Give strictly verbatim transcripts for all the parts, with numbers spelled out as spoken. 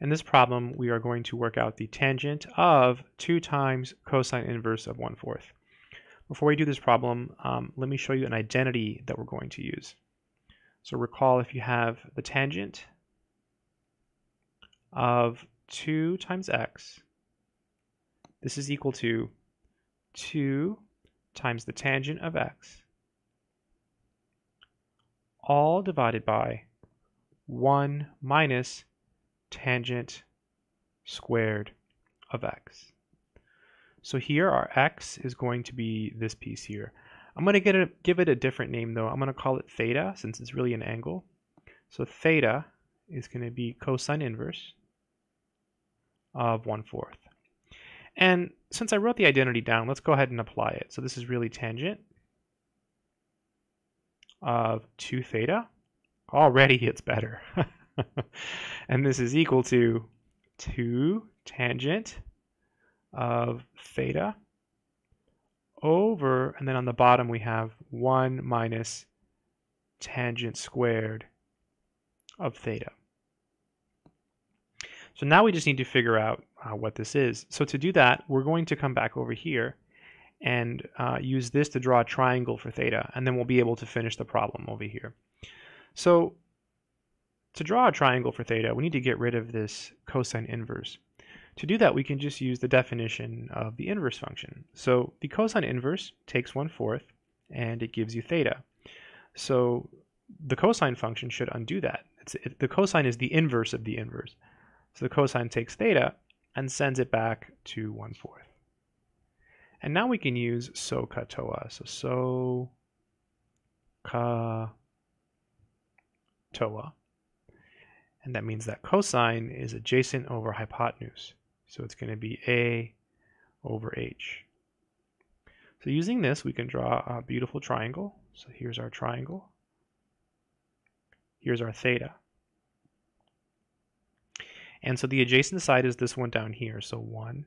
In this problem, we are going to work out the tangent of two times cosine inverse of one fourth. Before we do this problem, um, let me show you an identity that we're going to use. So recall, if you have the tangent of two times x, this is equal to two times the tangent of x, all divided by one minus tangent squared of x. So here our x is going to be this piece here. I'm going to get a, give it a different name though. I'm going to call it theta, since it's really an angle. So theta is going to be cosine inverse of one fourth. And since I wrote the identity down, let's go ahead and apply it. So this is really tangent of two theta. Already it's better. And this is equal to two tangent of theta over, and then on the bottom we have one minus tangent squared of theta. So now we just need to figure out uh, what this is. So to do that, we're going to come back over here and uh, use this to draw a triangle for theta, and then we'll be able to finish the problem over here. So to draw a triangle for theta, we need to get rid of this cosine inverse. To do that, we can just use the definition of the inverse function. So the cosine inverse takes one fourth and it gives you theta. So the cosine function should undo that. It's, it, the cosine is the inverse of the inverse. So the cosine takes theta and sends it back to one fourth. And now we can use SOHCAHTOA. So SOHCAHTOA. And that means that cosine is adjacent over hypotenuse. So it's going to be A over H. So using this, we can draw a beautiful triangle. So here's our triangle. Here's our theta. And so the adjacent side is this one down here, so one.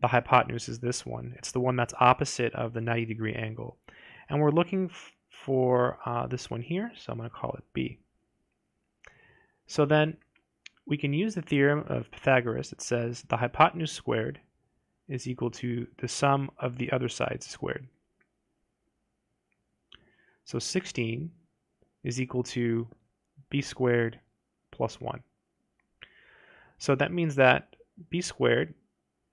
The hypotenuse is this one. It's the one that's opposite of the ninety degree angle. And we're looking for uh, this one here, so I'm going to call it B. So then we can use the theorem of Pythagoras. It says the hypotenuse squared is equal to the sum of the other sides squared. So sixteen is equal to b squared plus one. So that means that b squared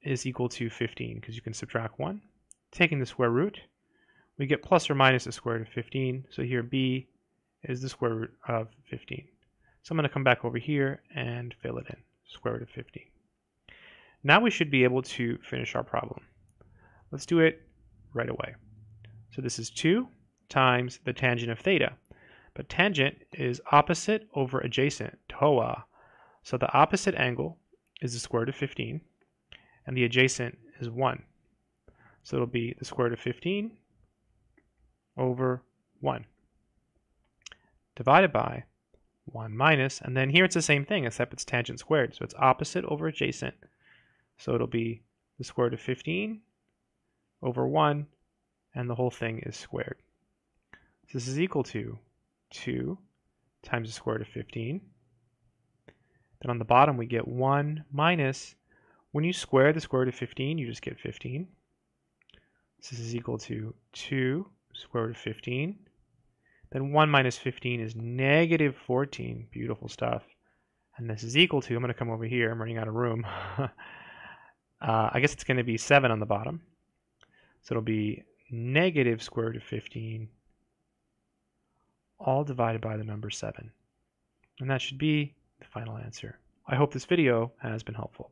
is equal to fifteen, because you can subtract one. Taking the square root, we get plus or minus the square root of fifteen. So here b is the square root of fifteen. So I'm going to come back over here and fill it in, square root of fifteen. Now we should be able to finish our problem. Let's do it right away. So this is two times the tangent of theta. But tangent is opposite over adjacent, toa. So the opposite angle is the square root of fifteen, and the adjacent is one. So it'll be the square root of fifteen over one, divided by one minus, and then here it's the same thing, except it's tangent squared, so it's opposite over adjacent, so it'll be the square root of fifteen over one, and the whole thing is squared. So this is equal to two times the square root of fifteen. Then on the bottom we get one minus, when you square the square root of fifteen, you just get fifteen. So this is equal to two square root of fifteen. Then one minus fifteen is negative fourteen. Beautiful stuff. And this is equal to, I'm going to come over here, I'm running out of room. uh, I guess it's going to be seven on the bottom. So it'll be negative square root of fifteen, all divided by the number seven. And that should be the final answer. I hope this video has been helpful.